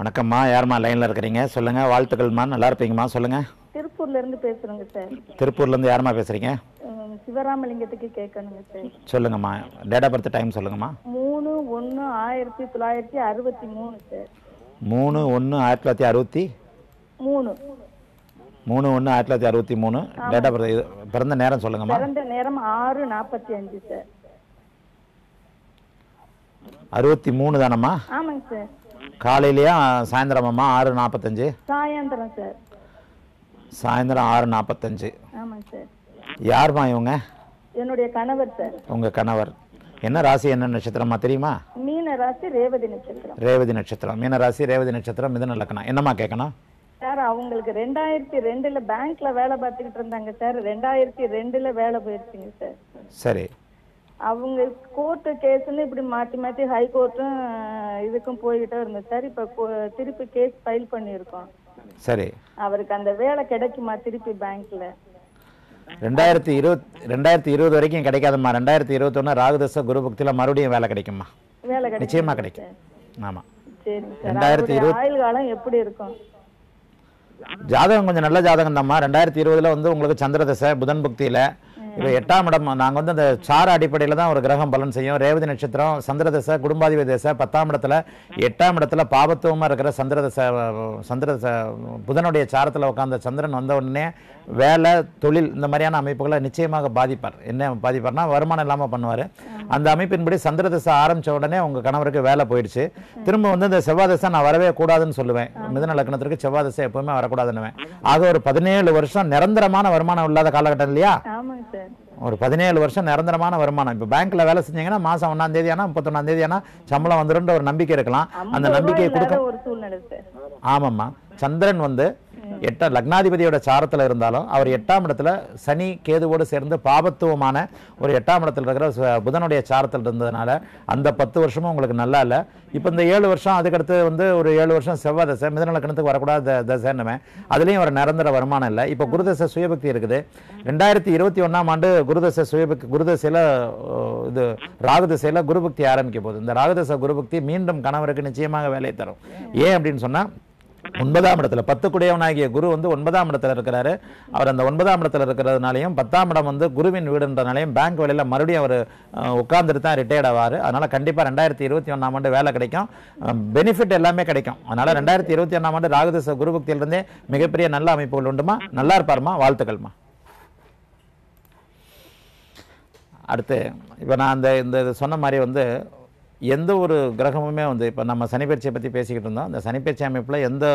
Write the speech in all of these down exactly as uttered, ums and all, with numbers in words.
வணக்கம்மா, யாரும்மா லைனில் இருக்கிறீங்க? சொல்லுங்கள். வாழ்த்துக்கள்மா, நல்லா இருப்பீங்கம்மா. சொல்லுங்கள். திருப்பூர்லேருந்து பேசுகிறேங்க சார். திருப்பூர்லேருந்து யாரும்மா பேசுகிறீங்க? சிவராமலிங்கத்துக்கு கேட்கணுங்க சார். சொல்லுங்கம்மா, டேட் ஆஃப் பர்த் டைம் சொல்லுங்கம்மா. மூணு ஒன்று ஆயிரத்தி தொள்ளாயிரத்தி அறுபத்தி மூணு சார். மூணு ஒன்று ஆயிரத்தி தொள்ளாயிரத்தி அறுபத்தி மூணு. மூணு ஒன்று ஆயிரத்தி தொள்ளாயிரத்தி அறுபத்தி மூணு. டேட் ஆஃப் பர்த், பிறந்த நேரம் சொல்லுங்கம்மா. பிறந்த நேரம் ஆறு நாற்பத்தி அஞ்சு சார். அறுபத்தி மூணு தானம்மா? ஆமாங்க சார். காலையிலையா சாயந்தரமாம்மா? ஆறு நாற்பத்தஞ்சு சாயந்தரம் சார். சாயந்தரம் ஆறு நாற்பத்தஞ்சு. ஆமாம் சார். யாருமா இவங்க? என்னுடைய கணவர் சார். உங்கள் கணவர் என்ன ராசி என்ன நட்சத்திரமா தெரியுமா? மீன ராசி ரேவதி நட்சத்திரம். ரேவதி நட்சத்திரம், மீன ராசி ரேவதி நட்சத்திரம், மிதன லக்னம். என்னம்மா கேட்கணும் சார்? அவங்களுக்கு ரெண்டாயிரத்தி ரெண்டுல பேங்க்ல வேலை பார்த்துக்கிட்டு இருந்தாங்க சார். ரெண்டாயிரத்தி ரெண்டுல வேலை போயிருச்சுங்க சார். சரி. அவங்க கோர்ட்டு கேஸ்ன்னு இப்படி மாற்றி மாற்றி ஹைகோர்ட்டும் இதுக்கும் போய்கிட்டே இருந்தோம் சார். இப்போ திருப்பி கேஸ் ஃபைல் பண்ணியிருக்கோம். சரி. அவருக்கு அந்த வேலை கிடைக்குமா திருப்பி பேங்க்ல? ரெண்டாயிரத்தி இருபத்தி ரெண்டாயிரத்தி இருபது வரைக்கும் கிடைக்காதம்மா. ரெண்டாயிரத்தி இருபத்தொன்னு ராகுதச குரு பக்தியில மறுபடியும் வேலை கிடைக்குமா? வேலை கிடைக்கும், நிச்சயமா கிடைக்கும். ஆமா. சரி சார். ரெண்டாயிரத்தி இருபது ஆயுள் காலம் எப்படி இருக்கும்? ஜாதகம் கொஞ்சம் நல்ல ஜாதகம் தான்மா. ரெண்டாயிரத்தி இருபதுல வந்து உங்களுக்கு சந்திரதசை புதன் பக்தியில இப்போ எட்டாம் இடம். நாங்கள் வந்து அந்த சார அடிப்படையில் தான் ஒரு கிரகம் பலன் செய்யும். ரேவதி நட்சத்திரம், சந்திரதசை, குடும்பாதிபதி தசை, பத்தாம் இடத்துல எட்டாம் இடத்துல பாபத்துவமாக இருக்கிற சந்திரதசை சந்திரதசை புதனுடைய சாரத்தில் உட்காந்த சந்திரன் வந்த உடனே வேலை, தொழில், இந்த மாதிரியான அமைப்புகளை நிச்சயமாக பாதிப்பார். என்ன பாதிப்பார்னா வருமானம் இல்லாமல் பண்ணுவார். அந்த அமைப்பின்படி சந்திரதசை ஆரம்பித்த உடனே உங்கள் கணவருக்கு வேலை போயிடுச்சு. திரும்ப வந்து இந்த செவ்வாதசை நான் வரவே கூடாதுன்னு சொல்லுவேன். மிதுன லக்னத்திற்கு செவ்வாதசை எப்பவுமே வரக்கூடாதுன்னுவேன். ஆக ஒரு பதினேழு வருஷம் நிரந்தரமான வருமானம் இல்லாத காலகட்டம் இல்லையா? ஒரு பதினேழு வருஷம் நிரந்தரமான வருமானம். இப்போ பேங்க்ல வேலை செஞ்சீங்கன்னா மாசம் ஒன்னாம் தேதி ஆனா முப்பத்தொன்னாம் தேதி ஆனா சம்பளம் வந்துடும் ஒரு நம்பிக்கை இருக்கலாம். அந்த நம்பிக்கையை கொடுக்க. ஆமாம்மா. சந்திரன் வந்து எட்ட லக்னாதிபதியோட சாரத்தில் இருந்தாலும் அவர் எட்டாம் இடத்துல சனி கேதுவோடு சேர்ந்து பாபத்துவமான ஒரு எட்டாம் இடத்துல இருக்கிற புதனுடைய சாரத்தில் இருந்ததுனால அந்த பத்து வருஷமும் உங்களுக்கு நல்லா இல்லை. இப்போ இந்த ஏழு வருஷம், அதுக்கடுத்து வந்து ஒரு ஏழு வருஷம் செவ்வாய் தசை, மிதன லக்னத்துக்கு வரக்கூடாத தசைன்னு, அதுலேயும் ஒரு நிரந்தர வருமானம் இல்லை. இப்போ குருதசை சுயபக்தி இருக்குது. ரெண்டாயிரத்தி இருபத்தி ஒன்றாம் ஆண்டு குருதசை சுயபக்தி, குருதசையில் இது ராகுதசையில் குருபக்தி ஆரம்பிக்க போகுது. இந்த ராகுதசை குருபக்தி மீண்டும் கணவருக்கு நிச்சயமாக வேலையை தரும். ஏன் அப்படின்னு சொன்னால், ஒன்பதாம் இடத்துல பத்துக்குடையவனாகிய குரு வந்து ஒன்பதாம் இடத்துல இருக்கிறாரு. அவர் அந்த ஒன்பதாம் இடத்துல இருக்கிறதுனாலையும் பத்தாம் இடம் வந்து குருவின் வீடுன்றதுனாலையும் பேங்க் வேலையில் மறுபடியும் அவர் உட்கார்ந்துட்டு தான் ரிட்டையர்ட் ஆவார். அதனால் கண்டிப்பாக ரெண்டாயிரத்தி இருபத்தி ஒன்றாம் ஆண்டு வேலை கிடைக்கும். பெனிஃபிட் எல்லாமே கிடைக்கும். அதனால் ரெண்டாயிரத்தி இருபத்தி ஒன்றாம் ஆண்டு ராகுதச குருபக்தியிலிருந்தே மிகப்பெரிய நல்ல அமைப்புகள் உண்டுமா. நல்லா இருப்பாருமா. வாழ்த்துக்கள்மா. அடுத்து இப்போ நான் அந்த இந்த சொன்ன மாதிரி வந்து எந்த ஒரு கிரகமுமே வந்து இப்போ நம்ம சனிப்பெயர்ச்சியை பற்றி பேசிக்கிட்டு இருந்தோம். அந்த சனிப்பெயர்ச்சி அமைப்பில் எந்த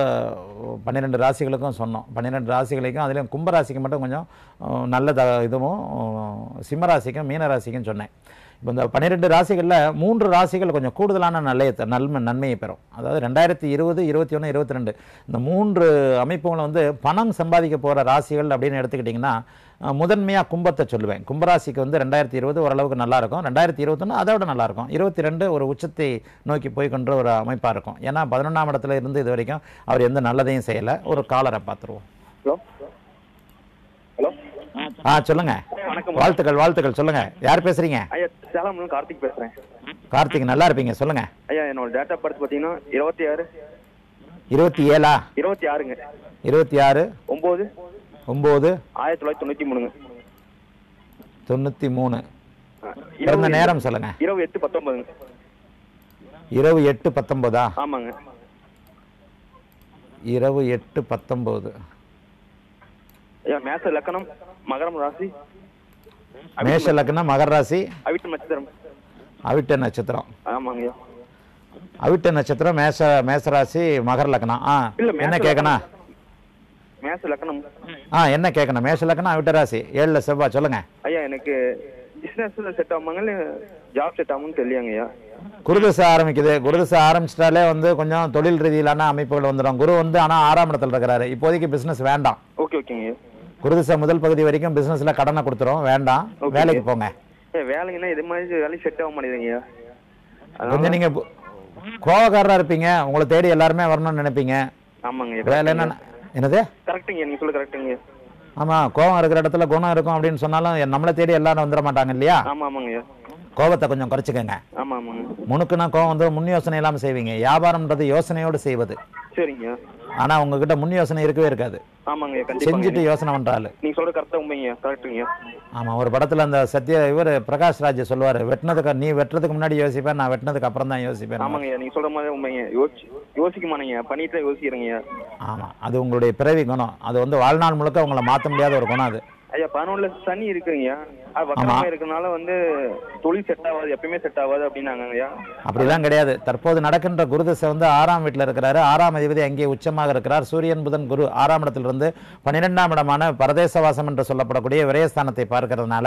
பன்னிரெண்டு ராசிகளுக்கும் சொன்னோம். பன்னிரெண்டு ராசிகளுக்கும், அதுலேயும் கும்பராசிக்கு மட்டும் கொஞ்சம் நல்ல த இதுவும் சிம்மராசிக்கும் மீனராசிக்கும் சொன்னேன். இப்போ இந்த பன்னிரெண்டு ராசிகளில் மூன்று ராசிகள் கொஞ்சம் கூடுதலான நல்ல நன்மை நன்மையை பெறும். அதாவது ரெண்டாயிரத்தி இருபது இருபத்தி ஒன்று இருபத்தி ரெண்டு இந்த மூன்று அமைப்புகளும் வந்து பணம் சம்பாதிக்க போகிற ராசிகள் அப்படின்னு எடுத்துக்கிட்டிங்கன்னா முதன்மையாக கும்பத்தை சொல்லுவேன். கும்பராசிக்கு வந்து ரெண்டாயிரத்தி இருபது ஓரளவுக்கு நல்லாயிருக்கும். ரெண்டாயிரத்தி இருபத்தொன்று அதை விட நல்லாயிருக்கும். இருபத்தி ரெண்டு ஒரு உச்சத்தை நோக்கி போய்கொன்ற ஒரு அமைப்பாக இருக்கும். ஏன்னா பதினொன்றாம் இடத்துல இருந்து இது வரைக்கும் அவர் எந்த நல்லதையும் செய்யலை. ஒரு காலரை பார்த்துருவோம். ஹலோ ஹலோ ஆ சொல்லுங்க. வாழ்த்துக்கள். வாழ்த்துக்கள். சொல்லுங்க, யார் பேசுறீங்க? ஐயா, சேலம்ல கார்த்திக் பேசுறேன். கார்த்திக், நல்லா இருப்பீங்க. சொல்லுங்க ஐயா. என்னோட டேட் ஆஃப் பர்த் பாத்தீங்கன்னா இருபத்தி ஆறு. இருபத்தி ஏழா? இருபத்தி ஆறுங்க. இருபத்தி ஆறு ஒன்பது ஒன்பது ஆயிரத்தி தொள்ளாயிரத்தி தொண்ணூற்றி மூணுங்க. தொண்ணூற்றி மூணு. பிறந்த நேரம் சொல்லுங்க. இருபத்தி எட்டு பத்தொன்பதுங்க. இருபத்தி எட்டு பத்தொன்பதா? ஆமாங்க. இருபத்தி எட்டு பத்தொன்பது. ஐயா, மேஷ லக்னம், மகரம் ராசி. மேஷ லக்னம், மகர ராசி, அவிட்ட நட்சத்திரம். அவிட்ட நட்சத்திரம். ஆமாங்க. அவிட்ட நட்சத்திரம், மேஷ மேஷ ராசி, மகர லக்னம். ஆ, என்ன கேட்கணும்? மேஷ லக்னம். ஆ, என்ன கேட்கணும்? மேஷ லக்னம், அவிட்ட ராசி, ஏழுல செவ்வாய். சொல்லுங்க ஐயா. எனக்கு பிசினஸ்ல செட் ஆகுமாங்களே, ஜாப் செட் ஆகும்னு தெரியலையாங்கய்யா. குருதசை ஆரம்பிக்குது. குருதசை ஆரம்பிச்சிட்டாலே வந்து கொஞ்சம் தொழில் ரீதியிலான அமைப்புகள் வந்துடும். குரு வந்து ஆனால் ஆறாம் இடத்துல இருக்கிறாரு. இப்போதைக்கு பிசினஸ் வேண்டாம். ஓகே ஓகேங்க. குருதசை முதல் பகுதி வரைக்கும் பிசினஸ்ல கடனை கொடுத்துரும். வேண்டாம், வேலைக்கு போங்க. வேலைங்கன்னா இது மாதிரி வேலைக்கு செட் ஆக மாட்டேங்குதுங்க. கொஞ்சம் நீங்க கோவக்காரரா இருப்பீங்க. உங்களை தேடி எல்லாருமே வரணும்னு நினைப்பீங்க. ஆமாங்க. வேலை என்ன என்னது? கரெக்டுங்க, நீங்க சொல்ல கரெக்டுங்க. ஆமா, கோவம் இருக்கிற இடத்துல குணம் இருக்கும் அப்படின்னு சொன்னாலும் நம்மளை தேடி எல்லாரும் வந்துட மாட்டாங்க இல்லையா? ஆமா ஆமாங்க. கோபத்தை கொஞ்சம் குறைச்சிக்கங்க. முனுக்குன்னா கோபம் வந்து முன் யோசனை இல்லாம செய்வீங்க. வியாபாரம்ன்றது யோசனையோடு செய்வது. சரிங்க. ஆனா உங்ககிட்ட முன் யோசனை இருக்கவே இருக்காது. செஞ்சுட்டு யோசனை பண்றாள். நீங்க சொல்ற கரெக்ட்டா உண்மைங்க, கரெக்ட்டுங்க. ஆமா, ஒரு படத்துல அந்த சத்யா இவர் பிரகாஷ் ராஜ் சொல்வாரு, வெட்டினதுக்கு நீ வெட்டிறதுக்கு முன்னாடி யோசிப்பேன், நான் வெட்டினதுக்கு அப்புறம் தான் யோசிப்பேன். ஆமாங்க, நீங்க சொல்ற மாதிரி உண்மைங்க. யோசிக்க மாட்டீங்க, பண்ணிட்டே யோசிக்கிறீங்க. ஆமா, அது உங்களுடைய பிறவி குணம். அது வந்து வாழ்நாள் முழுக்க உங்களை மாத்த முடியாத ஒரு குணம் அது. ஐயா, பதினொன்னுல சனி இருக்குங்கய்யா. அது வக்கரமா இருக்கனால வந்து தொழில் செட் ஆகாது, எப்பயுமே செட் ஆகாது அப்படின்னாங்கய்யா. அப்படிலாம் கிடையாது. தற்போது நடக்கின்ற குரு திசை வந்து ஆறாம் வீட்டில் இருக்கிறாரு. ஆறாம் அதிபதி அங்கே உச்சமாக இருக்கிறார். சூரியன் புதன் குரு ஆறாம் இடத்திலிருந்து பன்னிரெண்டாம் இடமான பரதேசவாசம் என்று சொல்லப்படக்கூடிய விரயஸ்தானத்தை பார்க்கறதுனால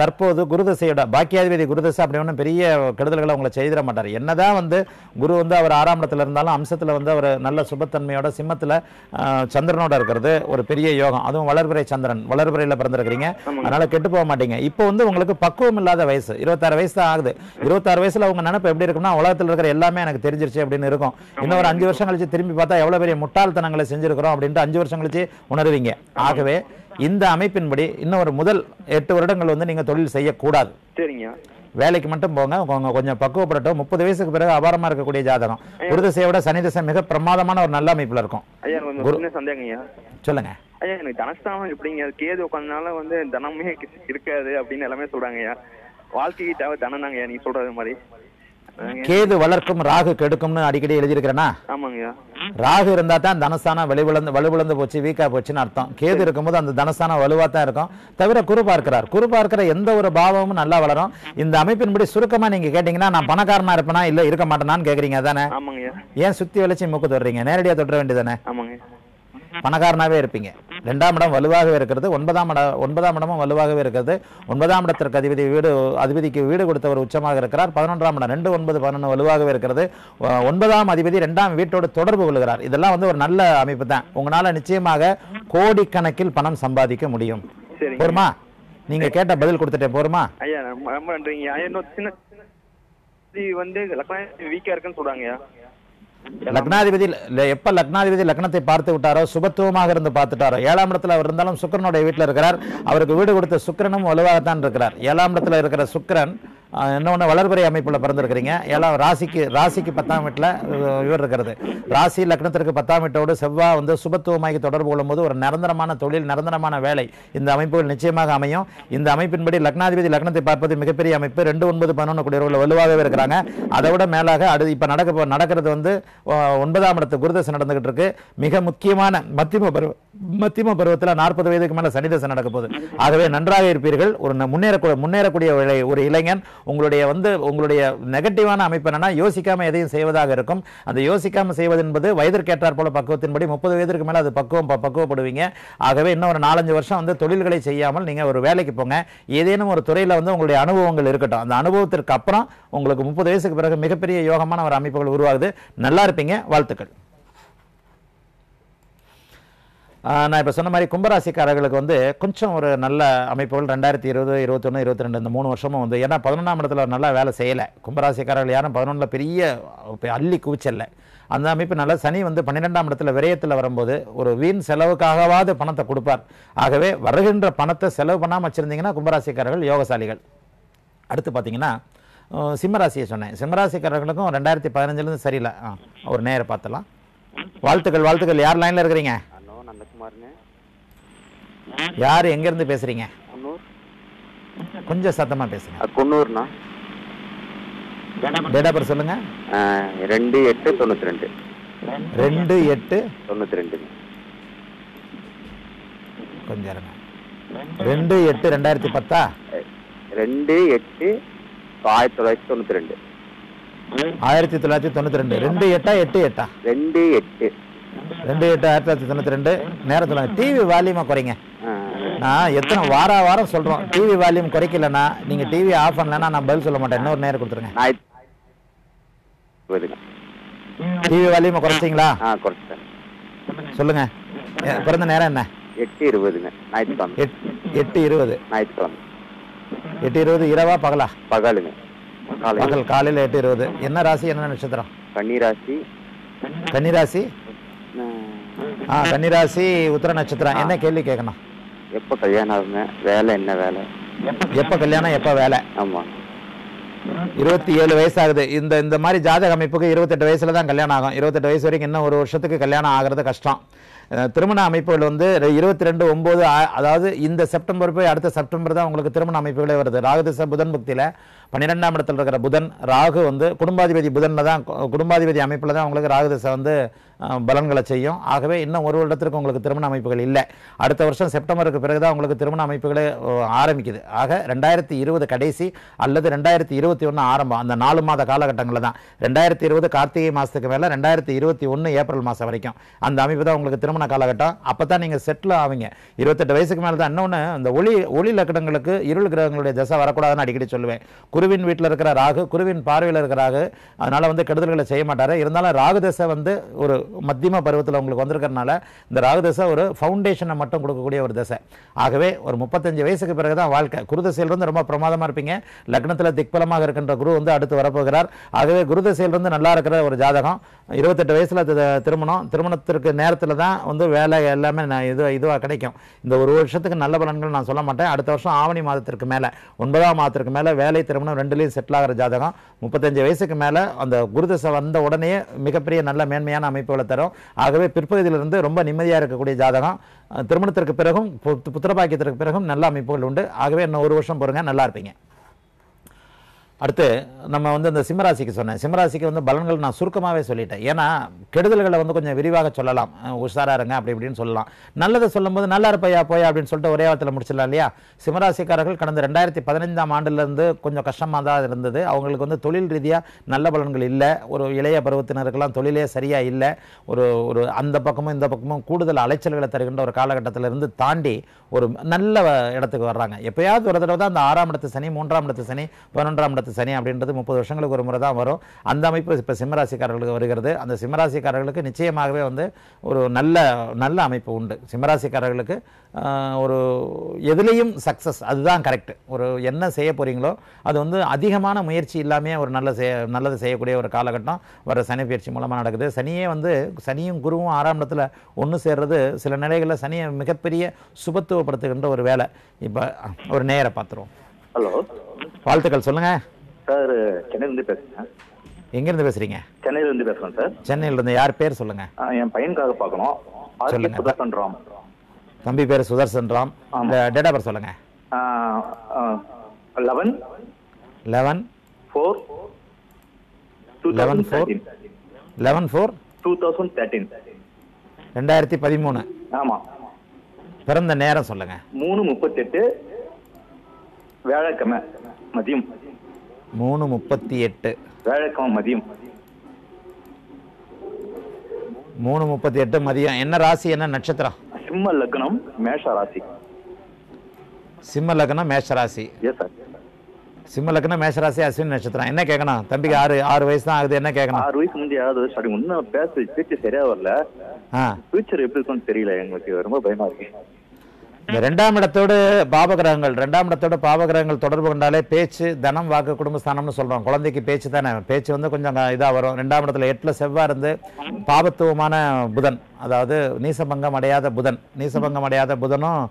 தற்போது குரு திசையோட பாக்கியாதிபதி குரு திசை அப்படி ஒன்றும் பெரிய கெடுதல்களை உங்களை செய்திட மாட்டார். என்னதான் வந்து குரு வந்து அவர் ஆறாம் இடத்துல இருந்தாலும் அம்சத்தில் வந்து அவர் நல்ல சுபத்தன்மையோட சிம்மத்தில் சந்திரனோட இருக்கிறது ஒரு பெரிய யோகம். அதுவும் வளர்பிறை சந்திரன், வளர்பிறையில் பிறந்திருக்கிறீங்க, அதனால கெட்டு போக மாட்டீங்க. இப்போ வந்து உங்களுக்கு பக்குவம் இல்லாத வயசு, இருபத்தாறு வயசு தான் ஆகுது. இருபத்தாறு வயசுல உங்க நினைப்பு எப்படி இருக்கும்னா, உலகத்தில் இருக்கிற எல்லாமே எனக்கு தெரிஞ்சிருச்சு அப்படின்னு இருக்கும். இன்னும் ஒரு அஞ்சு வருஷம் கழிச்சு திரும்பி பார்த்தா எவ்வளவு பெரிய முட்டாள்தனங்களை செஞ்சிருக்கிறோம் அப்படின்ட்டு அஞ்சு வருஷம் கழிச்சு உணர்வீங்க. ஆகவே இந்த அமைப்பின்படி இன்னும் ஒரு முதல் எட்டு வருடங்கள் வந்து நீங்க தொழில் செய்யக்கூடாது. சரிங்க. வேலைக்கு மட்டும் போங்க, அவங்க கொஞ்சம் பக்குவப்படட்டும். முப்பது வயசுக்கு பிறகு அபாரமா இருக்கக்கூடிய ஜாதகம். குரு திசையோட சனி திசை மிக பிரமாதமான ஒரு நல்ல அமைப்புல இருக்கும். சொல்லுங்க. ஐயா, எனக்கு தனஸ்தானம் எப்படிங்க? கேது உட்காந்தனால வந்து தனமே இருக்காது அப்படின்னு எல்லாமே சொல்றாங்கய்யா. வாழ்க்கைக்கு தேவை தனம் தாங்கய்யா. நீங்க சொல்றது மாதிரி கேது வளர்க்கும், ராகு கெடுக்கும்னு அடிக்கடி எழுதியிருக்கிறேன்னா. ஆமாங்கய்யா. ராகு இருந்தா தான் தனஸ்தானம் வலுவிழந்து வலுவிழந்து போச்சு, வீக்கா போச்சுன்னு அர்த்தம். கேது இருக்கும்போது அந்த தனஸ்தானம் வலுவா தான் இருக்கும். தவிர குரு பார்க்கிறார். குரு பார்க்கிற எந்த ஒரு பாவமும் நல்லா வளரும். இந்த அமைப்பின்படி சுருக்கமா நீங்க கேட்டீங்கன்னா, நான் பணக்காரனா இருப்பேனா இல்ல இருக்க மாட்டேனான்னு கேக்குறீங்க தானே? ஏன் சுத்தி வளைச்சு மூக்கு தொடறீங்க? நேரடியா தொடர வேண்டியதானே? பணக்காரனாவே இருப்பீங்க. ரெண்டாம் இடம் வலுவாகவே இருக்கிறது. ஒன்பதாம் இடம் ஒன்பதாம் இடமும் வலுவாகவே இருக்கிறது. ஒன்பதாம் இடத்திற்கு அதிபதி வீடு அதிபதிக்கு வீடு கொடுத்தவர் உச்சமாக இருக்கிறார். பதினொன்றாம் இடம் ரெண்டு ஒன்பது பதினொன்று வலுவாகவே இருக்கிறது. ஒன்பதாம் அதிபதி ரெண்டாம் வீட்டோடு தொடர்பு கொள்கிறார். இதெல்லாம் வந்து ஒரு நல்ல அமைப்பு தான். உங்களால நிச்சயமாக கோடிக்கணக்கில் பணம் சம்பாதிக்க முடியும். போருமா? நீங்க கேட்ட பதில் கொடுத்துட்டேன், போருமா? ஐயா, ரொம்ப நன்றிங்க. வந்து வீக்கா இருக்குன்னு சொல்றாங்க. லக்னாதிபதி எப்ப லக்னாதிபதி லக்னத்தை பார்த்து விட்டாரோ, சுபத்துவமாக இருந்து பார்த்துட்டாரோ, ஏழாம் இடத்துல அவர் இருந்தாலும் சுக்கிரனுடைய வீட்டில் இருக்கிறார். அவருக்கு வீடு கொடுத்த சுக்கிரனும் வலுவாகத்தான் இருக்கிறார். ஏழாம் இடத்துல இருக்கிற சுக்கிரன் இன்னொன்று வளர்பிறை அமைப்பில் பிறந்திருக்கிறீங்க. ஏழாம் ராசிக்கு ராசிக்கு பத்தாம் வீட்டில் இவர் இருக்கிறது. ராசி லக்னத்திற்கு பத்தாம் வீட்டோடு செவ்வாய் வந்து சுபத்துவமாகி தொடர்பு கொள்ளும்போது ஒரு நிரந்தரமான தொழில், நிரந்தரமான வேலை இந்த அமைப்புகள் நிச்சயமாக அமையும். இந்த அமைப்பின்படி லக்னாதிபதி லக்னத்தை பார்ப்பது மிகப்பெரிய அமைப்பு. ரெண்டு ஒன்பது பதினொன்று கூடியவர்கள் வலுவாகவே இருக்கிறாங்க. அதை விட மேலாக அது இப்போ நடக்க நடக்கிறது வந்து ஒன்பதாம் இடத்து குருதசை நடந்துகிட்டு இருக்கு. மிக முக்கியமான மத்தியம பருவ மத்தியம பருவத்தில் நாற்பது வயதுக்கு மேலே சனிதசை நடக்க போகுது. ஆகவே நன்றாக இருப்பீர்கள். ஒரு முன்னேற முன்னேறக்கூடிய ஒரு இளைஞன். உங்களுடைய வந்து உங்களுடைய நெகட்டிவான அமைப்பு என்னன்னா, யோசிக்காம எதையும் செய்வதாக இருக்கும். அந்த யோசிக்காம செய்வது என்பது வயதிற்கேற்றார் போல பக்குவத்தின்படி முப்பது வயதிற்கு மேல அது பக்குவம் பக்குவப்படுவீங்க. ஆகவே இன்னும் ஒரு நாலஞ்சு வருஷம் வந்து தொழில்களை செய்யாமல் நீங்க ஒரு வேலைக்கு போங்க. ஏதேனும் ஒரு துறையில வந்து உங்களுடைய அனுபவங்கள் இருக்கட்டும். அந்த அனுபவத்திற்கு அப்புறம் உங்களுக்கு முப்பது வயசுக்கு பிறகு மிகப்பெரிய யோகமான ஒரு அமைப்புகள் உருவாகுது. நல்லா இருப்பீங்க. வாழ்த்துக்கள். நான் இப்போ சொன்ன மாதிரி கும்பராசிக்காரர்களுக்கு வந்து கொஞ்சம் ஒரு நல்ல அமைப்புகள் ரெண்டாயிரத்தி இருபது இருபத்தொன்று இருபத்தி ரெண்டு இந்த மூணு வருஷமும் வந்து. ஏன்னா பதினொன்றாம் இடத்துல நல்லா வேலை செய்யலை. கும்பராசிக்காரர்கள் யாரும் பதினொன்றில் பெரிய அள்ளி குவிச்சல்ல. அந்த அமைப்பு நல்லா. சனி வந்து பன்னிரெண்டாம் இடத்துல விரயத்தில் வரும்போது ஒரு வீண் செலவுக்காகவாது பணத்தை கொடுப்பார். ஆகவே வருகின்ற பணத்தை செலவு பண்ணாமல் வச்சுருந்தீங்கன்னா கும்பராசிக்காரர்கள் யோகசாலிகள். அடுத்து பார்த்தீங்கன்னா சிம்மராசியை சொன்னேன். சிம்மராசிக்காரர்களுக்கும் ரெண்டாயிரத்தி பதினஞ்சுலேருந்து சரியில்லை. ஆ, ஒரு நேர பார்த்தலாம். வாழ்த்துக்கள். வாழ்த்துக்கள். யார் லைனில் இருக்கிறீங்க? யார், எங்க இருந்து பேசுறீங்க? கொஞ்சம் சத்தமா பேசுங்க. குன்னூர்னா டேட் ஆஃப் பர்த் சொல்லுங்க. இரண்டு எட்டு தொண்ணூற்றி இரண்டு. இரண்டு எட்டு தொண்ணூற்றி இரண்டு. கொஞ்சம் இருங்க. இரண்டு எட்டு இரண்டாயிரத்து பத்து. இரண்டு எட்டு ஆயிரத்து தொள்ளாயிரத்து தொண்ணூற்றி இரண்டு. ஆயிரத்து தொள்ளாயிரத்து தொண்ணூற்றி இரண்டு. இரண்டு எட்டா எட்டு எட்டா? இரண்டு எட்டு. ரெண்டு எட்டு ஆயிரத்தி தொள்ளாயிரத்தி தொண்ணூற்றி ரெண்டு. நேரத்துல டிவி வால்யூமா குறைங்க. நான் எத்தனை வார வாரம் சொல்றோம், டிவி வால்யூம் குறைக்கலன்னா நீங்க டிவி ஆஃப் பண்ணலன்னா நான் பதில் சொல்ல மாட்டேன். இன்னொரு நேரம் கொடுத்துருங்க. டிவி வால்யூமா குறைச்சிங்களா? சொல்லுங்க. பிறந்த நேரம் என்ன? எட்டு இருபதுங்க. எட்டு இருபது. ஞாயிற்றுக்கிழமை. எட்டு இருபது இரவா பகலா? பகலுங்க. பகல். காலையில எட்டு இருபது. என்ன ராசி, என்ன நட்சத்திரம்? கன்னிராசி. கன்னிராசி. கன்னிராசி உத்திர நட்சத்திரம். என்ன கேள்வி கேட்கணும்? எப்ப கல்யாணம் ஆகுங்க? வேலை என்ன வேலை? எப்ப கல்யாணம் எப்ப வேலை? ஆமா. இருபத்தி ஏழு வயசாகுது. இந்த இந்த மாதிரி ஜாதக அமைப்புக்கு இருபத்தெட்டு வயசுல தான் கல்யாணம் ஆகும். இருபத்தெட்டு வயசு வரைக்கும் இன்னும் ஒரு வருஷத்துக்கு கல்யாணம் ஆகிறது கஷ்டம். திருமண அமைப்புகள் வந்து இருபத்தி ரெண்டு ஒன்பது, அதாவது இந்த செப்டம்பர் போய் அடுத்த செப்டம்பர் தான் உங்களுக்கு திருமண அமைப்புகளே வருது. ராகுதிசை புதன் புக்தியில பன்னிரெண்டாம் இடத்துல இருக்கிற புதன் ராகு வந்து குடும்பாதிபதி புதனில் தான், குடும்பாதிபதி அமைப்பில் தான் உங்களுக்கு ராகுதிசை வந்து பலன்களை செய்யும். ஆகவே இன்னும் ஒரு இடத்திற்கு உங்களுக்கு திருமண அமைப்புகள் இல்லை. அடுத்த வருஷம் செப்டம்பருக்கு பிறகு தான் உங்களுக்கு திருமண அமைப்புகளே ஆரம்பிக்குது. ஆக ரெண்டாயிரத்தி இருபது கடைசி அல்லது ரெண்டாயிரத்தி இருபத்தி ஒன்று ஆரம்பம், அந்த நாலு மாத காலகட்டங்களில் தான் ரெண்டாயிரத்தி இருபது கார்த்திகை மாதத்துக்கு மேலே ரெண்டாயிரத்தி இருபத்தி ஒன்று ஏப்ரல் மாதம் வரைக்கும் அந்த அமைப்பு தான் உங்களுக்கு திருமண காலகட்டம். அப்போ தான் நீங்கள் செட்டில் ஆவீங்க. இருபத்தெட்டு வயசுக்கு மேலே தான். இன்னொன்று, இந்த ஒளி ஒளி லக்கணங்களுக்கு இருள் கிரகங்களுடைய தசை வரக்கூடாதுன்னு அடிக்கடி சொல்லுவேன். குருவின் வீட்டில் இருக்கிற ராகு, குருவின் பார்வையில் இருக்கிற ராகு, அதனால் வந்து கெடுதல்களை செய்ய மாட்டார். இருந்தாலும் ராகு தசை வந்து ஒரு மத்தியம பருவத்தில் உங்களுக்கு வந்திருக்கிறதுனால இந்த ராகு தசை ஒரு ஃபவுண்டேஷனை மட்டும் கொடுக்கக்கூடிய ஒரு தசை. ஆகவே ஒரு முப்பத்தஞ்சு வயசுக்கு பிறகு தான் வாழ்க்கை. குரு தசையிலிருந்து ரொம்ப பிரமாதமாக இருப்பீங்க. லக்னத்தில் திக்பலமாக இருக்கின்ற குரு வந்து அடுத்து வரப்போகிறார். ஆகவே குரு தசையிலிருந்து நல்லா இருக்கிற ஒரு ஜாதகம். இருபத்தெட்டு வயசில் திருமணம், திருமணத்திற்கு நேரத்தில் தான் வந்து வேலை எல்லாமே நான் இது இதுவாக கிடைக்கும். இந்த ஒரு வருஷத்துக்கு நல்ல பலன்கள் நான் சொல்ல மாட்டேன். அடுத்த வருஷம் ஆவணி மாதத்திற்கு மேலே, ஒன்பதாம் மாதத்திற்கு மேலே வேலை திருமணம் ரெண்டுலையும் செட்டில் ஆகிற ஜாதகம் முப்பத்தஞ்சு வயசுக்கு மேல அந்த குருதிசை வந்த உடனே மிகப்பெரிய நல்ல மேன்மையான அமைப்புகளை தரும். ஆகவே பிற்பகுதியிலிருந்து ரொம்ப நிம்மதியாக இருக்கக்கூடிய ஜாதகம். திருமணத்திற்கு பிறகும் புத்திரபாக்கியத்திற்கு பிறகும் நல்ல அமைப்புகள் உண்டு. ஆகவே இன்னும் ஒரு வருஷம் பொறுங்க, நல்லா இருப்பீங்க. அடுத்து நம்ம வந்து இந்த சிம்மராசிக்கு சொன்னேன். சிம்மராசிக்கு வந்து பலன்கள் நான் சுருக்கமாகவே சொல்லிட்டேன். ஏன்னா கெடுதல்களை வந்து கொஞ்சம் விரிவாக சொல்லலாம். உஷாராக இருங்க அப்படி இப்படின்னு சொல்லலாம். நல்லதை சொல்லும்போது நல்லா இருப்பையா போயா அப்படின்னு சொல்லிட்டு ஒரே வாரத்தில் முடிச்சிடலாம் இல்லையா? சிம்மராசிக்காரர்கள் கடந்த ரெண்டாயிரத்தி பதினைந்தாம் ஆண்டுலேருந்து கொஞ்சம் கஷ்டமாக தான் இருந்தது. அவங்களுக்கு வந்து தொழில் ரீதியாக நல்ல பலன்கள் இல்லை. ஒரு இளைய பருவத்தினருக்கெல்லாம் தொழிலே சரியாக இல்லை. ஒரு ஒரு அந்த பக்கமும் இந்த பக்கமும் கூடுதல் அலைச்சல்களை தருகின்ற ஒரு காலகட்டத்தில் இருந்து தாண்டி ஒரு நல்ல இடத்துக்கு வர்றாங்க. எப்போயாவது ஒரு தடவை தான் அந்த ஆறாம் இடத்து சனி, மூன்றாம் இடத்து சனி, பதினொன்றாம் இடத்து சனி அப்படின்றது முப்பது வருஷங்களுக்கு ஒரு முறை தான் வரும். அந்த அமைப்பு இப்போ சிம்மராசிக்காரர்களுக்கு வருகிறது. அந்த சிம்மராசிக்காரர்களுக்கு நிச்சயமாகவே வந்து ஒரு நல்ல நல்ல அமைப்பு உண்டு. சிம்மராசிக்காரர்களுக்கு ஒரு எதுலேயும் சக்ஸஸ், அதுதான் கரெக்ட். ஒரு என்ன செய்ய போகிறீங்களோ அது வந்து அதிகமான முயற்சி இல்லாமே ஒரு நல்ல செய்ய நல்லது செய்யக்கூடிய ஒரு காலகட்டம் வர சனிப்பெயர்ச்சி மூலமாக நடக்குது. சனியே வந்து சனியும் குருவும் ஆறாம் இடத்துல ஒன்று சேர்றது சில நிலைகளில் சனியை மிகப்பெரிய சுபத்துவப்படுத்துகின்ற ஒரு வேலை. இப்போ ஒரு நேரை பார்த்துருவோம். ஹலோ, வாழ்த்துக்கள். சொல்லுங்க சார். சென்னையிலிருந்து பேசுறேன். எங்கிருந்து பேசுறீங்க? சென்னையிலிருந்து பேசுறேன் சார். சென்னையிலிருந்து. யார் பேர் சொல்லுங்க? என் பையனுக்காக பார்க்கணும். சொல்லுங்க. சுதர்சன் ராம். தம்பி பேர் சுதர்சன் ராம். அந்த டேட் ஆஃப் பர்த் சொல்லுங்க. Eleven eleven four eleven four eleven four two thousand thirteen ரெண்டாயிரத்தி பதிமூணு. ஆமாம். பிறந்த நேரம் சொல்லுங்க. மூணு முப்பத்தெட்டு வேலைக்கிழமை மதியம். மூணு முப்பத்தி எட்டு வேலைக்கிழமை மதியம். மூணு முப்பத்தி எட்டு மதியம். என்ன ராசி, என்ன நட்சத்திரம்? சிம்ம லக்னம், மேஷ ராசி. சிம்ம லக்னம், மேஷ ராசி. Yes sir. சிம்ம லக்னம், மேஷ ராசி, அஸ்வினி நட்சத்திரம். என்ன கேட்கணும் தம்பிக்கு? ஆறு ஆறு வயசு தான் ஆகுது. என்ன கேட்கணும்? ஆறு வயசு முந்தைய ஆகுது. அப்படி இன்னும் பேச பேச்சு சரியா வரல. ஃபியூச்சர் எப்படி இருக்குன்னு தெரியல. எங்களுக்கு ரொம்ப பயமா இருக்கு. இந்த ரெண்டாம் இடத்தோடு பாபகிரகங்கள், ரெண்டாம் இடத்தோட பாபகிரகங்கள் தொடர்பு கொண்டாலே பேச்சு, தனம், வாக்கு, குடும்பஸ்தானம்னு சொல்கிறோம். குழந்தைக்கு பேச்சு தானே, பேச்சு வந்து கொஞ்சம் இதாக வரும். ரெண்டாம் இடத்துல எட்டில் செவ்வாய் இருந்து பாபத்துவமான புதன், அதாவது நீசபங்கம் அடையாத புதன், நீசபங்கம் அடையாத புதனும்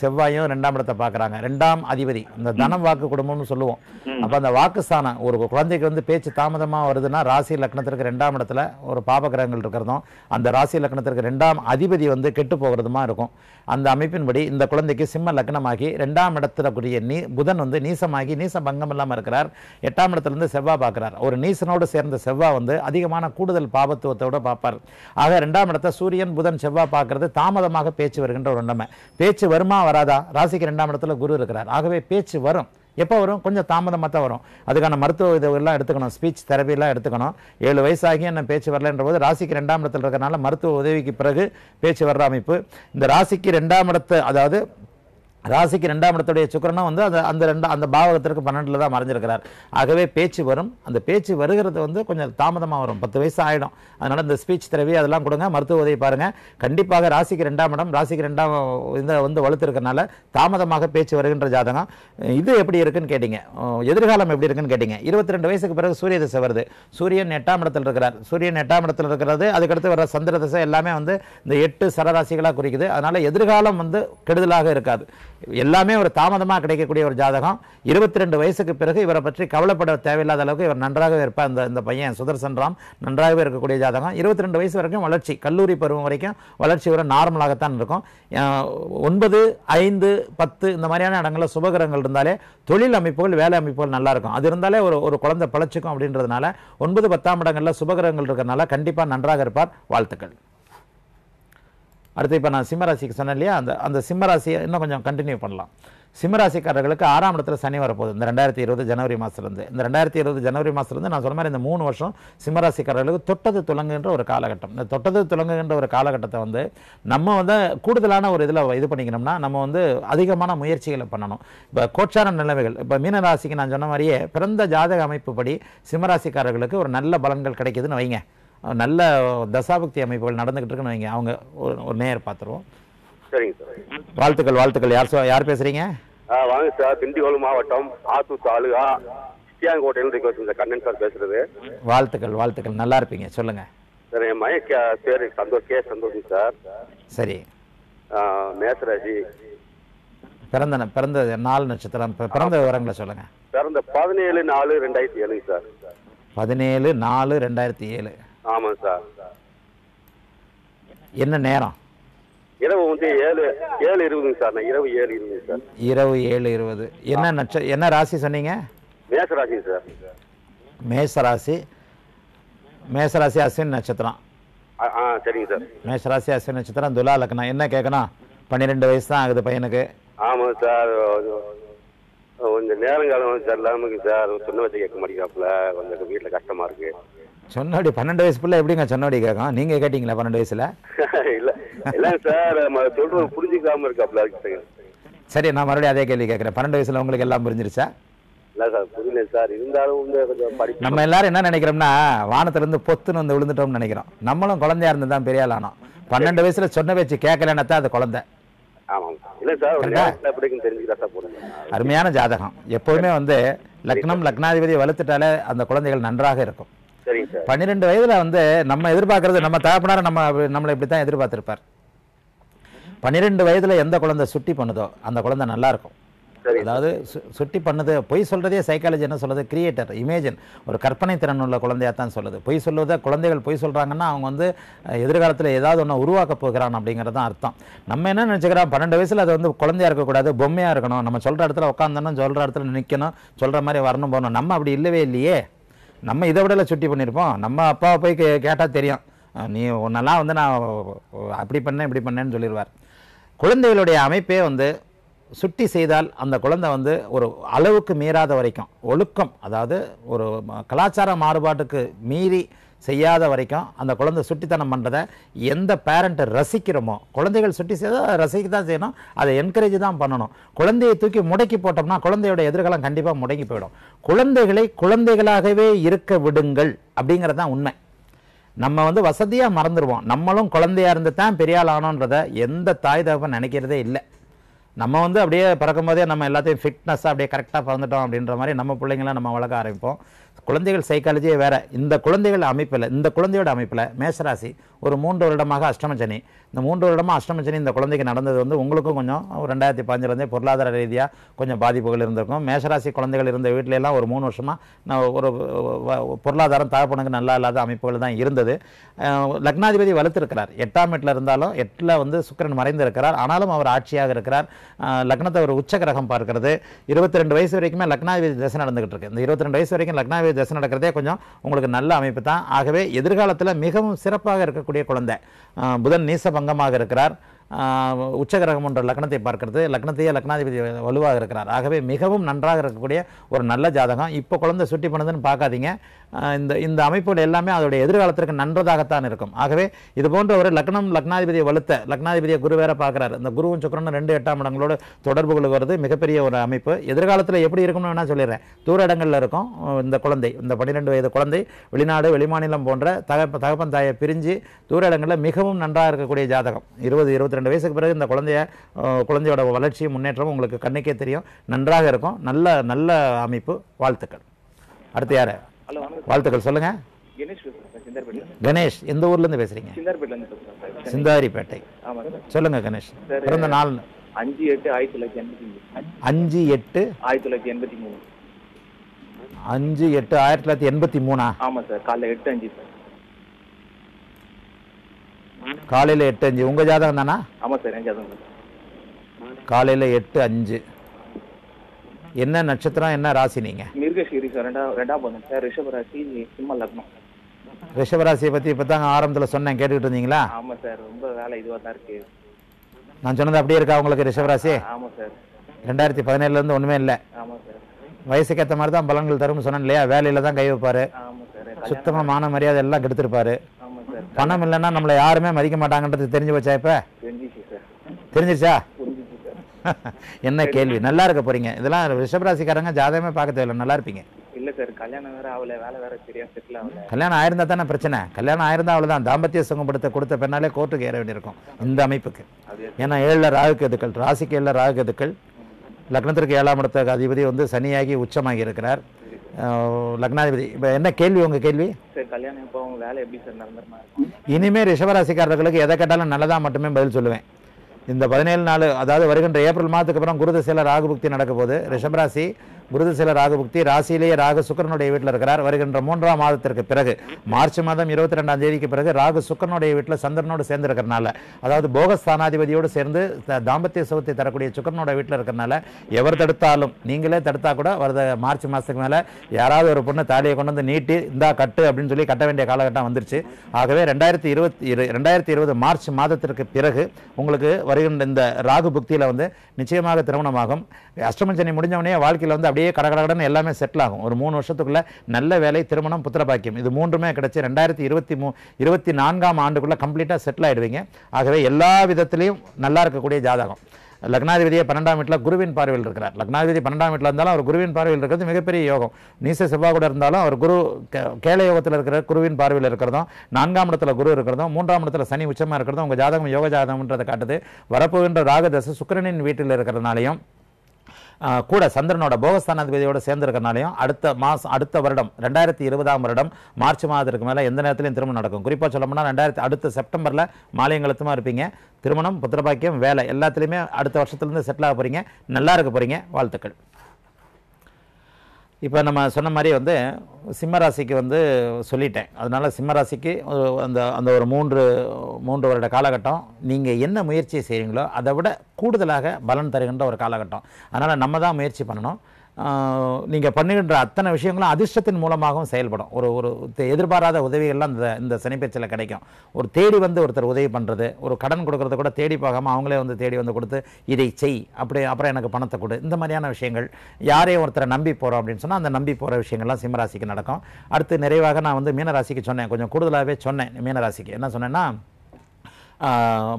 செவ்வாயும் ரெண்டாம் இடத்தை பார்க்குறாங்க. ரெண்டாம் அதிபதி இந்த தனம், வாக்கு, குடும்பம்னு சொல்லுவோம். அப்போ அந்த வாக்குஸ்தானம் ஒரு குழந்தைக்கு வந்து பேச்சு தாமதமாக வருதுன்னா ராசி லக்னத்திற்கு ரெண்டாம் இடத்துல ஒரு பாபகிரகங்கள் இருக்கிறதும் அந்த ராசி லக்னத்திற்கு ரெண்டாம் அதிபதி வந்து கெட்டு போகிறதுமா இருக்கும். அந்த அமைப்பின்படி இந்த குழந்தைக்கு சிம்ம லக்னமாகி ரெண்டாம் இடத்துக்குரிய நீ புதன் வந்து நீசமாகி நீசபங்கம் இல்லாமல் இருக்கிறார். எட்டாம் இடத்துலேருந்து செவ்வாய் பார்க்குறார். ஒரு நீசனோடு சேர்ந்த செவ்வாய் வந்து அதிகமான கூடுதல் பாபத்துவத்தோடு பார்ப்பார். ஆக ரெண்டாம் இடத்த சூரியன், புதன், செவ்வாய் பார்க்கறது தாமதமாக பேச்சு வருகின்ற ஒரு நிலைமை. பேச்சு வருமா வராதா? ராசிக்கு ரெண்டாம் இடத்துல குரு இருக்கிறார். ஆகவே பேச்சு வரும். எப்போ வரும்? கொஞ்சம் தாமதமாக தான் வரும். அதுக்கான மருத்துவ இதெல்லாம் எடுத்துக்கணும், ஸ்பீச் தெரப்பிலாம் எடுத்துக்கணும். ஏழு வயசாகி என்ன பேச்சு வரலன்ற போது ராசிக்கு ரெண்டாம் இடத்துல இருக்கிறனால மருத்துவ உதவிக்கு பிறகு பேச்சு வர்ற அமைப்பு. இந்த ராசிக்கு ரெண்டாம் இடத்து, அதாவது ராசிக்கு ரெண்டாம் இடத்துடைய சுக்கிரனும் வந்து அந்த அந்த ரெண்டு அந்த பாவகத்திற்கு பன்னெண்டில் தான் மறைஞ்சிருக்கிறார். ஆகவே பேச்சு வரும். அந்த பேச்சு வருகிறது வந்து கொஞ்சம் தாமதமாக வரும். பத்து வயசு ஆகிடும். அதனால் இந்த ஸ்பீச் திரவி அதெல்லாம் கொடுங்க, மருத்துவ உதவி பாருங்கள். கண்டிப்பாக ராசிக்கு ரெண்டாம் இடம், ராசிக்கு ரெண்டாம் இதை வந்து வலுத்திருக்கிறனால தாமதமாக பேச்சு வருகின்ற ஜாதகம். இது எப்படி இருக்குன்னு கேட்டிங்க, எதிர்காலம் எப்படி இருக்குன்னு கேட்டிங்க. இருபத்தி ரெண்டு வயசுக்கு பிறகு சூரிய திசை வருது. சூரியன் எட்டாம் இடத்தில் இருக்கிறார். சூரியன் எட்டாம் இடத்தில் இருக்கிறது, அதுக்கடுத்து வர சந்திர திசை எல்லாமே வந்து இந்த எட்டு சரராசிகளாக குறிக்குது. அதனால் எதிர்காலம் வந்து கெடுதலாக இருக்காது. எல்லாமே ஒரு தாமதமாக கிடைக்கக்கூடிய ஒரு ஜாதகம். இருபத்தி ரெண்டு வயசுக்கு பிறகு இவரை பற்றி கவலைப்பட தேவையில்லாத அளவுக்கு இவர் நன்றாகவே இருப்பார். இந்த இந்த பையன் சுதர்சன் ராம் நன்றாகவே இருக்கக்கூடிய ஜாதகம். இருபத்தி ரெண்டு வயசு வரைக்கும் வளர்ச்சி, கல்லூரி பருவம் வரைக்கும் வளர்ச்சி வர நார்மலாகத்தான் இருக்கும். ஒன்பது ஐந்து பத்து இந்த மாதிரியான இடங்களில் சுபகிரகங்கள் இருந்தாலே தொழில் அமைப்புகள் வேலை அமைப்புகள் நல்லா இருக்கும். அது இருந்தாலே ஒரு ஒரு குழந்தை பழச்சிக்கும். அப்படின்றதுனால ஒன்பது பத்தாம் இடங்களில் சுபகிரகங்கள் இருக்கிறதுனால கண்டிப்பாக நன்றாக இருப்பார். வாழ்த்துக்கள். அடுத்து இப்போ நான் சிம்மராசிக்கு சொன்னேன் இல்லையா, அந்த அந்த சிம்மராசியை இன்னும் கொஞ்சம் கண்டினியூ பண்ணலாம். சிம்மராசிக்காரர்களுக்கு ஆறாம் இடத்துல சனி வரப்போகுது இந்த ரெண்டாயிரத்தி இருபது ஜனவரி மாதத்துலேருந்து. இந்த ரெண்டாயிரத்தி இருபது ஜனவரி மாதத்துலேருந்து நான் சொன்ன மாதிரி இந்த மூணு வருஷம் சிம்மராசிக்காரர்களுக்கு தொட்டது துலங்குகின்ற ஒரு காலகட்டம். இந்த தொட்டது துலங்குகின்ற ஒரு காலகட்டத்தை வந்து நம்ம வந்து கூடுதலான ஒரு இதில் இது பண்ணிக்கணும்னா நம்ம வந்து அதிகமான முயற்சிகளை பண்ணணும். இப்போ கோச்சார நிலைமைகள் இப்போ மீனராசிக்கு நான் சொன்ன மாதிரியே பிறந்த ஜாதக அமைப்புப்படி சிம்மராசிக்காரர்களுக்கு ஒரு நல்ல பலன்கள் கிடைக்குதுன்னு வைங்க, நல்ல தசாபக்தி அமைப்புகள் நடந்துகிட்டு இருக்குன்னு வைங்க. அவங்க ஒரு நேயர் பார்த்துருவோம். சரிங்க சார். வாழ்த்துக்கள். வாழ்த்துக்கள். யார் சார், யார் பேசுறீங்க? வாங்க சார், திண்டிவனம் மாவட்டம் ஆத்தூர் தாலுகா சியாங்கோட்டையில இருந்து கண்ணன் சார் பேசுறது. வாழ்த்துக்கள். வாழ்த்துக்கள். நல்லா இருப்பீங்க, சொல்லுங்க. சார் என் மயக்க பேர் சந்தோஷ், கே சந்தோஷ் சார். சரி. மேசராசி, பிறந்த பிறந்த நாலு நட்சத்திரம் பிறந்த விவரங்களை சொல்லுங்க. பிறந்த பதினேழு நாலு ரெண்டாயிரத்தி ஏழுங்க சார். பதினேழு நாலு ரெண்டாயிரத்தி ஏழு ஆமா சார். என்ன நேரம்? இரவு வந்து ஏழு ஏழு இருபதுங்க சார். இரவு ஏழு இருபது சார். இரவு ஏழு இருபது. என்ன நட்ச என்ன ராசி சொன்னீங்க? மேசராசி சார். மேசராசி. மேசராசி அஸ்வின் நட்சத்திரம். ஆ சரிங்க சார். மேசராசி அஸ்வின் நட்சத்திரம், துலா லக்னம். என்ன கேட்கணும்? பன்னிரெண்டு வயசு தான் ஆகுது பையனுக்கு. ஆமாங்க சார். கொஞ்சம் நேரங்காலம் சார் இல்லாமல் சார் சொன்ன வச்சு கேட்க மாட்டேங்கிறாப்புல, கொஞ்சம் வீட்டில் கஷ்டமா இருக்கு. சொன்னோடி பன்னெண்டு வயசு பிள்ளை எப்படிங்க சொன்னோடி கேட்கும்? நீங்க கேட்டீங்களா பன்னெண்டு வயசுல? இல்ல இல்ல சார், சொல்றது புரிஞ்சுக்காம இருக்காப்ல. சரி, நான் மறுபடியும் அதே கேள்வி கேட்கறேன். பன்னெண்டு வயசுல உங்களுக்கு எல்லாம் புரிஞ்சிருச்சா? இல்ல சார் புரியல சார். இருந்தாலும் நம்ம எல்லாரும் என்ன நினைக்கிறோம்னா வானத்துல இருந்து பொத்துன்னு வந்து விழுந்துட்டோம்னு நினைக்கிறோம். நம்மளும் குழந்தையா இருந்து தான் பெரிய ஆளானோம். பன்னெண்டு வயசுல சொன்ன வச்சு கேட்கலன்னா தான் அது குழந்தை. அருமையான ஜாதகம். எப்பவுமே வந்து லக்னம் லக்னாதிபதி வலுத்துட்டாலே அந்த குழந்தைகள் நன்றாக இருக்கும். பன்னிரெண்டு வயதுல வந்து நம்ம எதிர்பார்க்கறது, நம்ம தகப்பனார நம்ம நம்மளை இப்படித்தான் எதிர்பார்த்திருப்பார். பன்னிரெண்டு வயதுல எந்த குழந்தை சுட்டி பண்ணுதோ அந்த குழந்தை நல்லா இருக்கும். அதாவது சுட்டி பண்ணுது பொய் சொல்றதே சைக்காலஜி என்ன சொல்லுது, கிரியேட்டர் இமேஜின், ஒரு கற்பனை திறன் உள்ள குழந்தையா தான் சொல்லுது. பொய் சொல்லுவதை குழந்தைகள் பொய் சொல்றாங்கன்னா அவங்க வந்து எதிர்காலத்தில் ஏதாவது ஒன்று உருவாக்க போகிறான் அப்படிங்கிறதான் அர்த்தம். நம்ம என்ன நினைச்சுக்கிறோம், பன்னெண்டு வயசுல அது வந்து குழந்தையா இருக்கக்கூடாது, பொம்மையா இருக்கணும், நம்ம சொல்ற இடத்துல உட்காந்தோம், சொல்ற இடத்துல நிற்கணும், சொல்ற மாதிரி வரணும் போகணும். நம்ம அப்படி இல்லவே இல்லையே. நம்ம இதை விட சுட்டி பண்ணியிருப்போம். நம்ம அப்பாவை போய் கே கேட்டால் தெரியும், நீ ஒன்னெல்லாம் வந்து நான் அப்படி பண்ணேன் இப்படி பண்ணேன்னு சொல்லிடுவார். குழந்தைகளுடைய அமைப்பே வந்து சுட்டி செய்தால் அந்த குழந்தை வந்து ஒரு அளவுக்கு மீறாத வரைக்கும் ஒழுக்கம், அதாவது ஒரு கலாச்சார மாறுபாட்டுக்கு மீறி செய்யாத வரைக்கும் அந்த குழந்தை சுட்டித்தனம் பண்ணுறதை எந்த பேரண்ட்டை ரசிக்கிறோமோ, குழந்தைகள் சுட்டி செய்தால் ரசிக்க தான் செய்யணும், அதை என்கரேஜ் தான் பண்ணணும். குழந்தையை தூக்கி முடக்கி போட்டோம்னா குழந்தையோட எதிர்காலம் கண்டிப்பாக முடங்கி போயிடும். குழந்தைகளை குழந்தைகளாகவே இருக்க விடுங்கள் அப்படிங்கிறது தான் உண்மை. நம்ம வந்து வசதியாக மறந்துடுவோம், நம்மளும் குழந்தையாக இருந்து தான் பெரியாள் ஆனோன்றதை எந்த தாய் தகவல் நினைக்கிறதே இல்லை. நம்ம வந்து அப்படியே பிறக்கும்போதே நம்ம எல்லாத்தையும் ஃபிட்னஸ்ஸாக அப்படியே கரெக்டாக பிறந்துட்டோம் அப்படின்ற மாதிரி நம்ம பிள்ளைங்கள நம்ம வளர்க்க ஆரம்பிப்போம். குழந்தைகள் சைக்காலஜியே வேறு. இந்த குழந்தைகள் அமைப்பில், இந்த குழந்தையோட அமைப்பில் மேஷராசி ஒரு மூன்று வருடமாக அஷ்டமச்சனி, இந்த மூன்று வருடமாக அஷ்டமச்சனி இந்த குழந்தைக்கு நடந்தது வந்து உங்களுக்கும் கொஞ்சம் ரெண்டாயிரத்தி பதினஞ்சுலேருந்தே பொருளாதார ரீதியாக கொஞ்சம் பாதிப்புகள் இருந்திருக்கும். மேஷராசி குழந்தைகள் இருந்த வீட்டிலெல்லாம் ஒரு மூணு வருஷமாக நான் ஒரு பொருளாதாரம் தகப்பனுக்கு நல்லா இல்லாத அமைப்புகள் தான் இருந்தது. லக்னாதிபதி வலுத்திருக்கிறார், எட்டாம் வீட்டில் இருந்தாலும் எட்டில் வந்து சுக்கிரன் மறைந்திருக்கிறார், ஆனாலும் அவர் ஆட்சியாக இருக்கிறார். லக்னத்தை ஒரு உச்ச கிரகம் பார்க்கிறது. இருபத்தி ரெண்டு வயசு வரைக்குமே லக்னாதிபதி தசை நடந்துகிட்டு இருக்கு. இந்த இருபத்தி ரெண்டு வயசு வரைக்கும் லக்னாதிபதி தசை நடக்கிறதே கொஞ்சம் உங்களுக்கு நல்ல அமைப்பு தான். ஆகவே எதிர்காலத்தில் மிகவும் சிறப்பாக இருக்கக்கூடிய குழந்தை. புதன் நீச பங்கமாக இருக்கிறார், உச்சகிரகம் என்ற லக்னத்தை பார்க்கிறது, லக்னத்தையே லக்னாதிபதி வலுவாக இருக்கிறார். ஆகவே மிகவும் நன்றாக இருக்கக்கூடிய ஒரு நல்ல ஜாதகம். இப்போ குழந்தை சுட்டி பண்ணதுன்னு பார்க்காதீங்க. இந்த இந்த அமைப்புகள் எல்லாமே அதோடைய எதிர்காலத்திற்கு நன்றதாகத்தான் இருக்கும். ஆகவே இது போன்ற ஒரு லக்னம் லக்னாதிபதியை வலுத்த, லக்னாதிபதியை குரு வேற பார்க்கிறார், இந்த குருவும் சுக்கிரனும் ரெண்டு எட்டாம் இடங்களோட தொடர்புகள் வருது. மிகப்பெரிய ஒரு அமைப்பு. எதிர்காலத்தில் எப்படி இருக்கும்னு வேணா சொல்லிடுறேன். தூர இடங்களில் இருக்கும் இந்த குழந்தை, இந்த பன்னிரெண்டு வயது குழந்தை வெளிநாடு வெளிமாநிலம் போன்ற தகப்ப தகப்பன் தாயை பிரிஞ்சு தூர இடங்களில் மிகவும் நன்றாக இருக்கக்கூடிய ஜாதகம். இருபது இருபத்தி ரெண்டு வயசுக்கு பிறகு இந்த குழந்தைய குழந்தையோட வளர்ச்சியும் முன்னேற்றமும் உங்களுக்கு கண்ணுக்கே தெரியும். நன்றாக இருக்கும். நல்ல நல்ல அமைப்பு. வாழ்த்துக்கள். அடுத்து யாரு? வாழ்த்துக்கள், சொல்லுங்க. கணேஷ், எந்த ஊர்ல இருந்து பேசுறீங்க? சிந்தாரிப்பேட்டை. சொல்லுங்க கணேஷ். பிறந்த நாள் அஞ்சு எட்டு ஆயிரத்தி தொள்ளாயிரத்தி எண்பத்தி மூணு அஞ்சு எட்டு ஆயிரத்தி தொள்ளாயிரத்தி எண்பத்தி மூணு அஞ்சு எட்டு ஆயிரத்தி தொள்ளாயிரத்தி எண்பத்தி மூணா? ஆமா சார், காலையில எட்டு அஞ்சு சார், காலையில எட்டு அஞ்சு. உங்க ஜாதகம் தானா? ஆமா சார், என் ஜாதகம் தான். காலையில எட்டு அஞ்சு. என்ன நட்சத்திரம் என்ன ராசி? நீங்க மிருகசீரி சார், ரெண்டாம் பாதம் சார், ரிஷப ராசி, சிம்ம லக்னம். ரிஷபராசியை பத்தி இப்பதாங்க ஆரம்பத்தில் சொன்னேன், கேட்டுக்கிட்டு இருந்தீங்களா? ஆமா சார், ரொம்ப வேலை இதுவா தான் இருக்கு. நான் சொன்னது அப்படியே இருக்கா உங்களுக்கு ரிஷபராசி? ஆமா சார். ரெண்டாயிரத்தி பதினேழுல இருந்து ஒண்ணுமே இல்லை. ஆமா சார். வயசுக்கு ஏற்ற மாதிரி தான் பலன்கள் தரும்னு சொன்னேன் இல்லையா? வேலையில தான் கை வைப்பாரு, சுத்தமா மான மரியாதை எல்லாம் கெடுத்திருப்பாரு. பணம் இல்லைன்னா நம்மள யாருமே மதிக்க மாட்டாங்கன்றது தெரிஞ்சு போச்சா? இப்ப தெரிஞ்சிருச்சா? என்ன கேள்வி? நல்லா இருக்க போறீங்க. இதெல்லாம் ரிஷபராசிக்காரங்க ஜாதகமே பார்க்க தேவையில்லை, நல்லா இருப்பீங்க. இல்ல சார், கல்யாணம் வேற ஆகல, வேலை வேற சரியா செட்டில் ஆகல. கல்யாணம் ஆயிருந்தா தானே பிரச்சனை. கல்யாணம் ஆயிருந்தா அவ்வளவுதான், தாம்பத்திய சுங்கப்படுத்த கொடுத்த பெண்ணாலே கோர்ட்டுக்கு ஏற வேண்டியிருக்கும் இந்த அமைப்புக்கு. ஏன்னா ஏழுல ராகுகேதுக்கள், ராசிக்கு ஏழுல ராகுகேதுக்கள், லக்னத்திற்கு ஏழாம் இடத்த அதிபதி வந்து சனியாகி உச்சமாகி இருக்கிறார் லக்னாதிபதி. இப்போ என்ன கேள்வி உங்க கேள்வி? இனிமே ரிஷபராசிக்காரர்களுக்கு எதை கேட்டாலும் நல்லதா மட்டுமே பதில் சொல்லுவேன். இந்த பதினேழு நாள், அதாவது வருகின்ற ஏப்ரல் மாதத்துக்கு அப்புறம் குருதிசையில ராகுபுக்தி நடக்க போது. ரிஷபராசி குருதிசையில ராகுபுக்தி, ராசியிலேயே ராகு சுக்கரனுடைய வீட்டில் இருக்கிறார். வருகின்ற மூன்றாம் மாதத்திற்கு பிறகு மார்ச் மாதம் இருபத்தி ரெண்டாம் தேதிக்கு பிறகு ராகு சுக்கரனுடைய வீட்டில் சந்திரனோடு சேர்ந்து இருக்கிறனால, அதாவது போகஸ்தானாதிபதியோடு சேர்ந்து தாம்பத்திய சுகத்தை தரக்கூடிய சுக்கரனோட வீட்டில் இருக்கிறனால, எவர் தடுத்தாலும் நீங்களே தடுத்தா கூட வருது மார்ச் மாதத்துக்கு மேலே யாராவது ஒரு பொண்ணு தாலியை கொண்டு வந்து நீட்டி இந்தா கட்டு அப்படின்னு சொல்லி கட்ட வேண்டிய காலகட்டம் வந்துருச்சு. ஆகவே ரெண்டாயிரத்தி இருபத்தி ரெண்டாயிரத்தி இருபது மார்ச் மாதத்திற்கு பிறகு உங்களுக்கு இந்த ராகு புக்தியில் வந்து நிச்சயமாக திருமணமாகும். அஷ்டமஞ்சனி முடிஞ்சவனே வாழ்க்கையில் வந்து அப்படியே கடகடகடன் எல்லாமே செட்டில் ஆகும். ஒரு மூணு வருஷத்துக்குள்ள நல்ல வேலை, திருமணம், புத்திரபாக்கியம் இது மூன்றுமே கிடைச்சி ரெண்டாயிரத்தி இருபத்தி மூ இருபத்தி நான்காம் ஆண்டுக்குள்ள கம்ப்ளீட்டாக செட்டில் ஆகிடுவீங்க. ஆகவே எல்லா விதத்திலையும் நல்லா இருக்கக்கூடிய ஜாதகம். லக்னாதிபதியை பன்னெண்டாம் வீட்டில் குருவின் பார்வையில் இருக்கிறார். லக்னாதிபதி பன்னெண்டாம் வீட்டில் இருந்தாலும் அவர் குருவின் பார்வையில் இருக்கிறது மிகப்பெரிய யோகம். நீச செவ்வாய் கூட இருந்தாலும் அவர் குரு கேள யோகத்தில் இருக்கிற குருவின் பார்வையில் இருக்கிறதும், நான்காம் இடத்துல குரு இருக்கிறதும், மூன்றாம் இடத்துல சனி உச்சமாக இருக்கிறதும் உங்கள் ஜாதகம் யோக ஜாதகம்ன்றதை காட்டுது. வரப்போகின்ற ராகதசை சுக்கிரனின் வீட்டில் இருக்கிறதுனாலையும் கூட சந்திரனோட போகஸ்தானாதிபதியோடு சேர்ந்திருக்கிறனாலையும் அடுத்த மாதம் அடுத்த வருடம் ரெண்டாயிரத்தி இருபதாம் வருடம் மார்ச் மாதத்திற்கு மேலே எந்த நேரத்திலையும் திருமணம் நடக்கும். குறிப்பாக சொல்லப்போனா ரெண்டாயிரத்தி அடுத்த செப்டம்பரில் மாலையங்கலத்துமாக இருப்பீங்க. திருமணம், புத்திரபாக்கியம், வேலை எல்லாத்துலேயுமே அடுத்த வருஷத்துலேருந்து செட்டில் ஆக போகிறீங்க, நல்லா இருக்க போகிறீங்க. வாழ்த்துக்கள். இப்போ நம்ம சொன்ன மாதிரி வந்து சிம்மராசிக்கு வந்து சொல்லிட்டேன். அதனால் சிம்மராசிக்கு அந்த அந்த ஒரு மூன்று மூன்று வருட காலகட்டம் நீங்கள் என்ன முயற்சி செய்கிறீங்களோ அதை விட கூடுதலாக பலன் தருகின்ற ஒரு காலகட்டம். அதனால் நம்ம தான் முயற்சி பண்ணணும். நீங்கள் பண்ணுகின்ற அத்தனை விஷயங்களும் அதிர்ஷ்டத்தின் மூலமாகவும் செயல்படும். ஒரு ஒரு எதிர்பாராத உதவிகள்லாம் இந்த இந்த சனிப்பெயர்ச்சியில் கிடைக்கும். ஒரு தேடி வந்து ஒருத்தர் உதவி பண்ணுறது, ஒரு கடன் கொடுக்கறத கூட தேடி பார்க்காம அவங்களே வந்து தேடி வந்து கொடுத்து இதை செய் அப்படி, அப்புறம் எனக்கு பணத்தை கொடு, இந்த மாதிரியான விஷயங்கள். யாரையும் ஒருத்தரை நம்பி போகிறோம் அப்படின்னு சொன்னால் அந்த நம்பி போகிற விஷயங்கள்லாம் சிம்மராசிக்கு நடக்கும். அடுத்து நிறைவாக நான் வந்து மீனராசிக்கு சொன்னேன், கொஞ்சம் கூடுதலாகவே சொன்னேன். மீனராசிக்கு என்ன சொன்னேன்னா,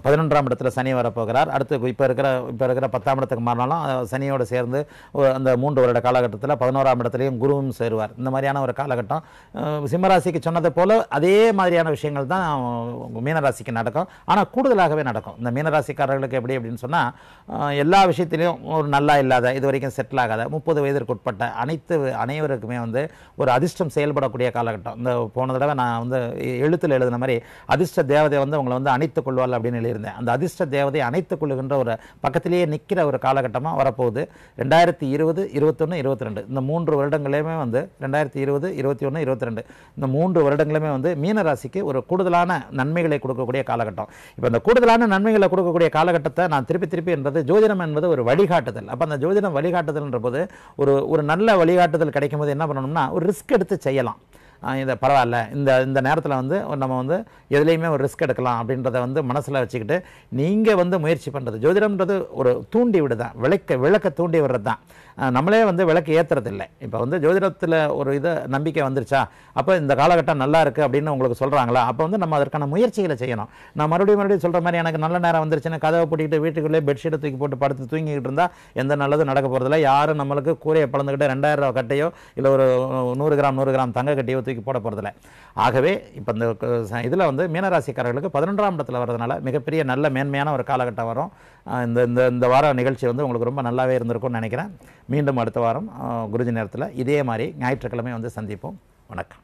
பதினொன்றாம் இடத்துல சனி வரப்போகிறார். அடுத்து இப்போ இருக்கிற இப்போ இருக்கிற பத்தாம் இடத்துக்கு மாறினாலும் சனியோடு சேர்ந்து அந்த மூன்று வருட காலகட்டத்தில் பதினோராம் இடத்துலையும் குருவும் சேருவார். இந்த மாதிரியான ஒரு காலகட்டம் சிம்மராசிக்கு சொன்னதை போல் அதே மாதிரியான விஷயங்கள் தான் மீனராசிக்கு நடக்கும். ஆனால் கூடுதலாகவே நடக்கும் இந்த மீனராசிக்காரர்களுக்கு. எப்படி அப்படின்னு சொன்னால், எல்லா விஷயத்திலையும் ஒரு நல்லா இல்லாத, இது வரைக்கும் செட்டில் ஆகாத, முப்பது வயதிற்கு உட்பட்ட அனைத்து அனைவருக்குமே வந்து ஒரு அதிர்ஷ்டம் செயல்படக்கூடிய காலகட்டம். இந்த போன தடவை நான் வந்து எழுத்தில் எழுதின மாதிரி அதிர்ஷ்ட தேவதை வந்து உங்களை வந்து அனைத்து கொள்வாள் அப்படின்னு எழுதியிருந்தேன். அந்த அதிர்ஷ்ட தேவதை அணைத்துக் கொள்ளுகின்ற ஒரு பக்கத்திலேயே நிற்கிற ஒரு காலகட்டமாக வரப்போகுது. ரெண்டாயிரத்தி இருபது இருபத்தொன்று இருபத்தி ரெண்டு இந்த மூன்று வருடங்களையுமே வந்து ரெண்டாயிரத்தி இருபது இருபத்தி ஒன்று இருபத்தி ரெண்டு இந்த மூன்று வருடங்களுமே வந்து மீனராசிக்கு ஒரு கூடுதலான நன்மைகளை கொடுக்கக்கூடிய காலகட்டம். இப்போ இந்த கூடுதலான நன்மைகளை கொடுக்கக்கூடிய காலகட்டத்தை நான் திருப்பி திருப்பி என்றது ஜோதிடம் என்பது ஒரு வழிகாட்டுதல். அப்போ அந்த ஜோதிடம் வழிகாட்டுதல்ன்ற போது ஒரு ஒரு நல்ல வழிகாட்டுதல் கிடைக்கும் போது என்ன பண்ணணும்னா, ஒரு ரிஸ்க் எடுத்து செய்யலாம். இதை பரவாயில்ல, இந்த இந்த நேரத்தில் வந்து நம்ம வந்து எதுலேயுமே ஒரு ரிஸ்க் எடுக்கலாம் அப்படின்றத வந்து மனசில் வச்சுக்கிட்டு நீங்கள் வந்து முயற்சி பண்ணுறது. ஜோதிடம்ன்றது ஒரு தூண்டி விடு தான், விளக்க விளக்க தூண்டி விடுறது தான். நம்மளே வந்து விளக்கு ஏற்றுறது இல்லை. இப்போ வந்து ஜோதிடத்தில் ஒரு இதை நம்பிக்கை வந்துருச்சா, அப்போ இந்த காலகட்டம் நல்லா இருக்குது அப்படின்னு உங்களுக்கு சொல்கிறாங்களா, அப்போ வந்து நம்ம அதற்கான முயற்சிகளை செய்யணும். நான் மறுபடியும் மறுபடியும் சொல்கிற மாதிரி எனக்கு நல்ல நேரம் வந்துருச்சுன்னு கதவை போட்டிக்கிட்டு வீட்டுக்குள்ளே பெட்ஷீட்டை தூக்கி போட்டு படுத்து தூங்கிக்கிட்டு இருந்தால் எந்த நல்லதும் நடக்க போகிறதில்ல. யாரும் நம்மளுக்கு கூரையை பழந்துக்கிட்டு ரெண்டாயிரம் ரூபா கட்டையோ இல்லை ஒரு நூறு கிராம் நூறு கிராம் தங்க கட்டையோ தூக்கி போட போகிறதில்ல. ஆகவே இப்போ இந்த இதில் வந்து மீனராசிக்காரர்களுக்கு பதினொன்றாம் இடத்துல வர்றதுனால மிகப்பெரிய நல்ல மேன்மையான ஒரு காலகட்டம் வரும். இந்த இந்த இந்த வார நிகழ்ச்சி வந்து உங்களுக்கு ரொம்ப நல்லாவே இருந்திருக்கும்னு நினைக்கிறேன். மீண்டும் அடுத்த வாரம் குருஜி நேரத்தில் இதே மாதிரி ஞாயிற்றுக்கிழமை வந்து சந்திப்போம். வணக்கம்.